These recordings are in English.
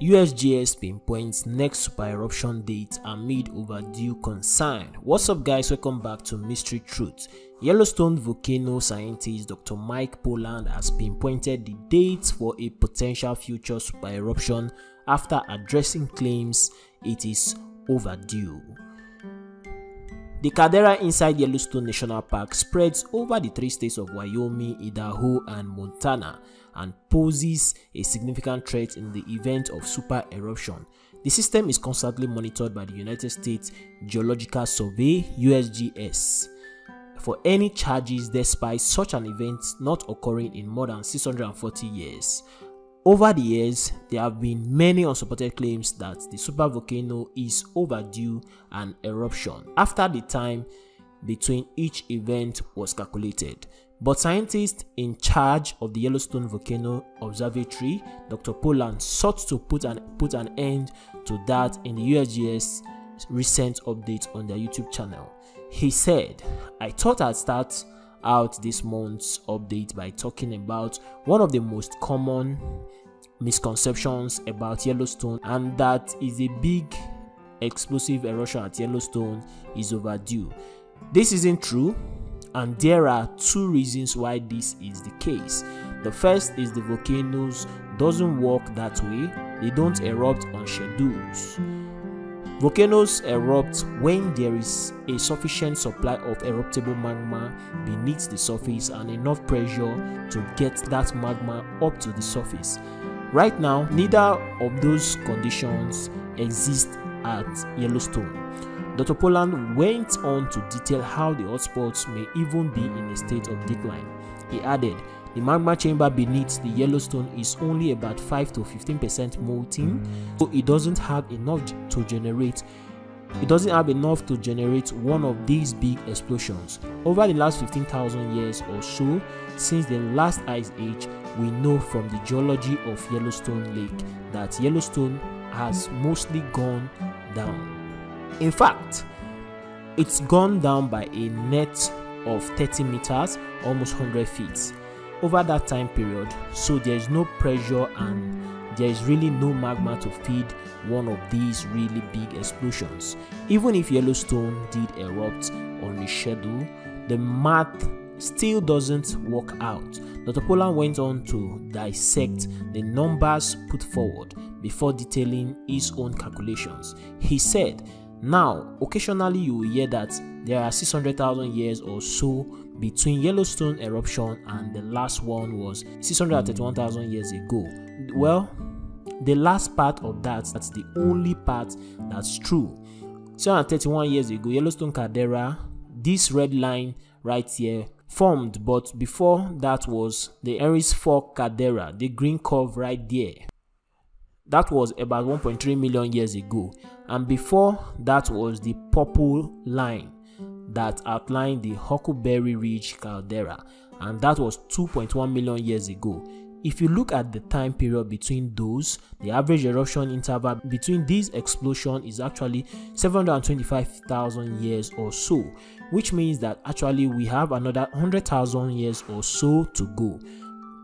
USGS pinpoints next super eruption date amid overdue concern. What's up, guys? Welcome back to Mystery Truth. Yellowstone volcano scientist Dr. Mike Poland has pinpointed the dates for a potential future super eruption after addressing claims it is overdue. The caldera inside Yellowstone National Park spreads over the three states of Wyoming, Idaho, and Montana and poses a significant threat in the event of super eruption. The system is constantly monitored by the United States Geological Survey (USGS) for any charges, despite such an event not occurring in more than 640 years. Over the years, there have been many unsupported claims that the supervolcano is overdue an eruption after the time between each event was calculated. But scientists in charge of the Yellowstone Volcano Observatory, Dr. Poland, sought to put an end to that in the USGS recent update on their YouTube channel. He said, "I thought I'd start out this month's update by talking about one of the most common misconceptions about Yellowstone, and that is a big explosive eruption at Yellowstone is overdue. This isn't true, and there are two reasons why this is the case. The first is the volcanoes doesn't work that way. They don't erupt on schedules. Volcanoes erupt when there is a sufficient supply of eruptible magma beneath the surface and enough pressure to get that magma up to the surface. Right now, neither of those conditions exist at Yellowstone." Dr. Poland went on to detail how the hotspots may even be in a state of decline. He added, "The magma chamber beneath the Yellowstone is only about 5 to 15% molten, so it doesn't have enough to generate one of these big explosions. Over the last 15,000 years or so, since the last ice age, we know from the geology of Yellowstone Lake that Yellowstone has mostly gone down. In fact, it's gone down by a net of 30 meters, almost 100 feet. Over that time period, so there is no pressure and there is really no magma to feed one of these really big explosions. Even if Yellowstone did erupt on a schedule, the math still doesn't work out." Dr. Poland went on to dissect the numbers put forward before detailing his own calculations. He said, "Now, occasionally you will hear that there are 600,000 years or so between Yellowstone eruption and the last one was 631,000 years ago. Well, the last part of that's the only part that's true. 631 years ago, Yellowstone caldera, this red line right here, formed, but before that was the Henry's Fork Caldera, the green curve right there. That was about 1.3 million years ago, and before that was the purple line that outlined the Huckleberry Ridge Caldera, and that was 2.1 million years ago. If you look at the time period between those, the average eruption interval between these explosions is actually 725,000 years or so, which means that actually we have another 100,000 years or so to go."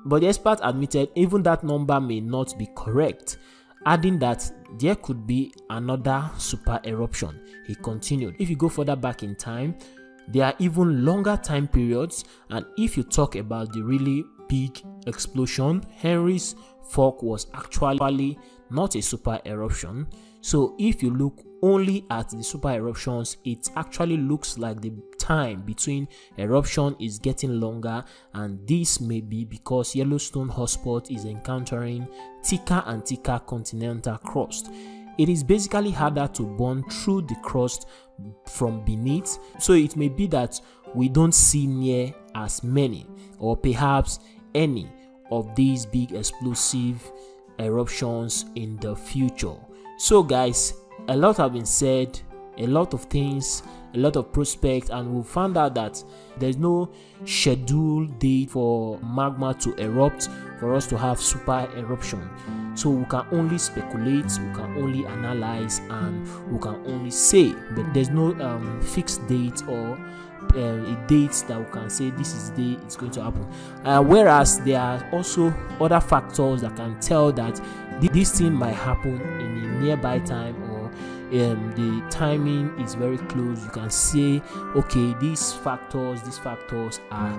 But the expert admitted even that number may not be correct, adding that there could be another super eruption. He continued, "If you go further back in time, there are even longer time periods, and if you talk about the really big explosion, Henry's Fork was actually not a super eruption. So if you look only at the super eruptions, it actually looks like the time between eruption is getting longer, and this may be because Yellowstone hotspot is encountering thicker and thicker continental crust. It is basically harder to burn through the crust from beneath, so it may be that we don't see near as many or perhaps any of these big explosive eruptions in the future." So guys, a lot have been said, a lot of things, a lot of prospects, and we found out that there's no scheduled date for magma to erupt for us to have super eruption. So we can only speculate, we can only analyze, and we can only say, but there's no fixed date or dates that we can say this is the day it's going to happen. Whereas there are also other factors that can tell that this thing might happen in a nearby time, or the timing is very close. You can say, okay, these factors are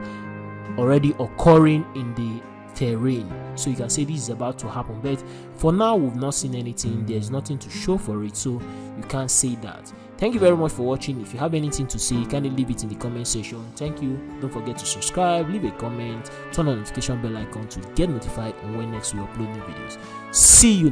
already occurring in the terrain, so you can say this is about to happen. But for now, we've not seen anything, there's nothing to show for it, so you can't say that. Thank you very much for watching. If you have anything to say, kindly leave it in the comment section. Thank you. Don't forget to subscribe, leave a comment, turn on the notification bell icon to get notified when next we upload new videos. See you.